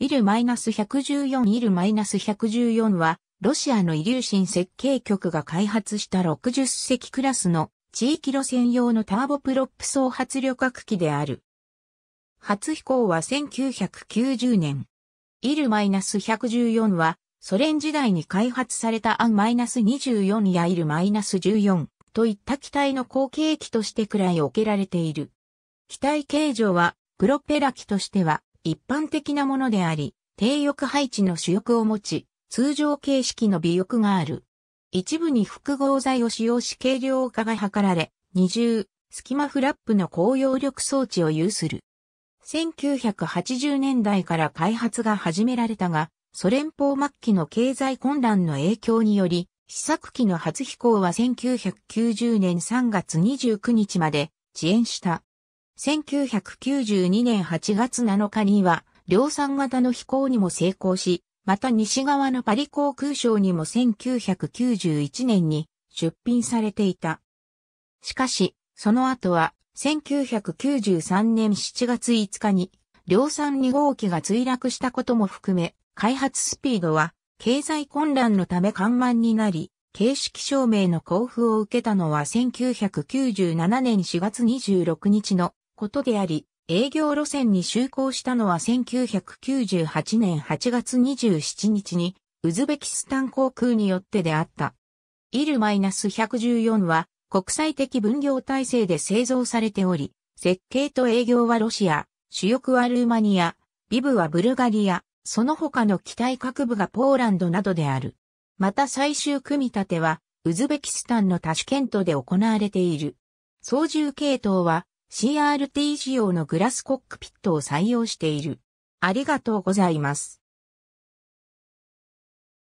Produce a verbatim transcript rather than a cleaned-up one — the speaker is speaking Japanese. イル ひゃくじゅうよん イル ひゃくじゅうよん は、ロシアのイリューシン設計局が開発したろくじゅっ隻クラスの地域路線用のターボプロップ総発旅客機である。初飛行はせんきゅうひゃくきゅうじゅうねん。イル ひゃくじゅうよん は、ソ連時代に開発されたアン にじゅうよん やイル じゅうよん といった機体の後継機としてくらい置けられている。機体形状は、プロペラ機としては、一般的なものであり、低翼配置の主翼を持ち、通常形式の尾翼がある。一部に複合材を使用し軽量化が図られ、二重、隙間フラップの高揚力装置を有する。せんきゅうひゃくはちじゅうねんだいから開発が始められたが、ソ連邦末期の経済混乱の影響により、試作機の初飛行はせんきゅうひゃくきゅうじゅうねんさんがつにじゅうくにちまで遅延した。せんきゅうひゃくきゅうじゅうにねんはちがつなのかには量産型の飛行にも成功し、また西側のパリ航空ショーにもせんきゅうひゃくきゅうじゅういちねんに出品されていた。しかし、その後はせんきゅうひゃくきゅうじゅうさんねんしちがついつかに量産にごうきが墜落したことも含め、開発スピードは経済混乱のため緩慢になり、形式証明の交付を受けたのはせんきゅうひゃくきゅうじゅうななねんしがつにじゅうろくにちのことであり、営業路線に就航したのはせんきゅうひゃくきゅうじゅうはちねんはちがつにじゅうしちにちにウズベキスタン航空によってであった。イル ひゃくじゅうよん は国際的分業体制で製造されており、設計と営業はロシア、主翼はルーマニア、尾部はブルガリア、その他の機体各部がポーランドなどである。また最終組み立てはウズベキスタンのタシュケントで行われている。操縦系統は シーアールティー 仕様のグラスコックピットを採用している。ありがとうございます。